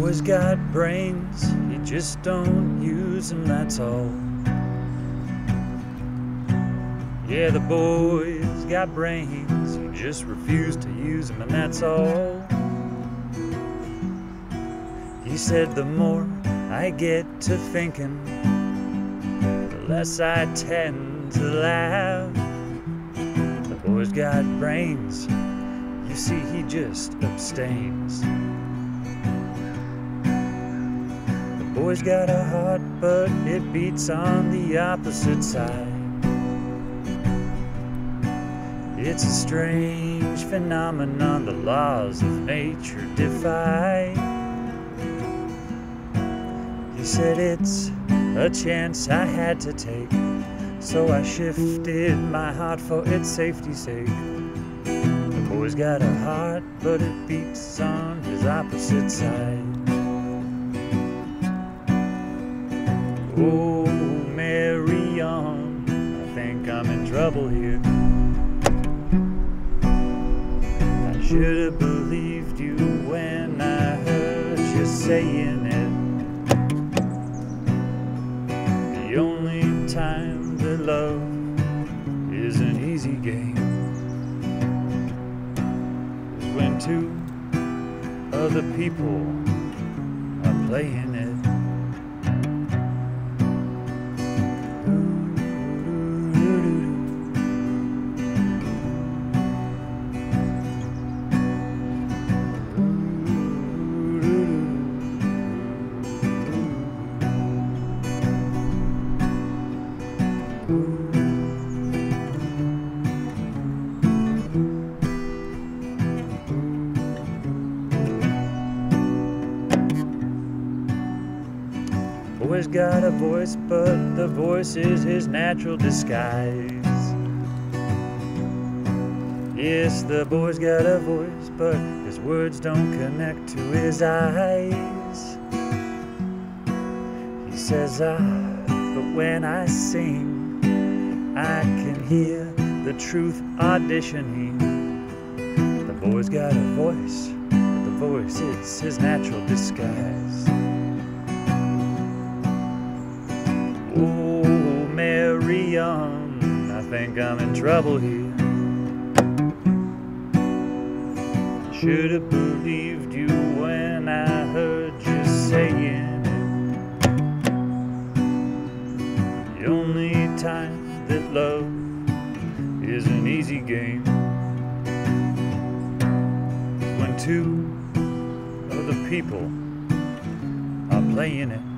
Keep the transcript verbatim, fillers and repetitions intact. Boy's got brains, you just don't use them, that's all. Yeah, the boy's got brains, you just refuse to use them, and that's all. He said, the more I get to thinking, the less I tend to laugh. The boy's got brains, you see, he just abstains. Boy's got a heart, but it beats on the opposite side. It's a strange phenomenon the laws of nature defy. He said, it's a chance I had to take, so I shifted my heart for its safety's sake. The boy's got a heart, but it beats on his opposite side. Oh, Marion, I think I'm in trouble here. I should have believed you when I heard you saying it. The only time that love is an easy game is when two other people are playing it. Boy's got a voice, but the voice is his natural disguise. Yes, the boy's got a voice, but his words don't connect to his eyes. He says, ah, but when I sing, I can hear the truth auditioning. The boy's got a voice, but the voice is his natural disguise. Oh, Marion, I think I'm in trouble here. Should have believed you when I heard you saying it. The only time that love is an easy game is when two other people are playing it.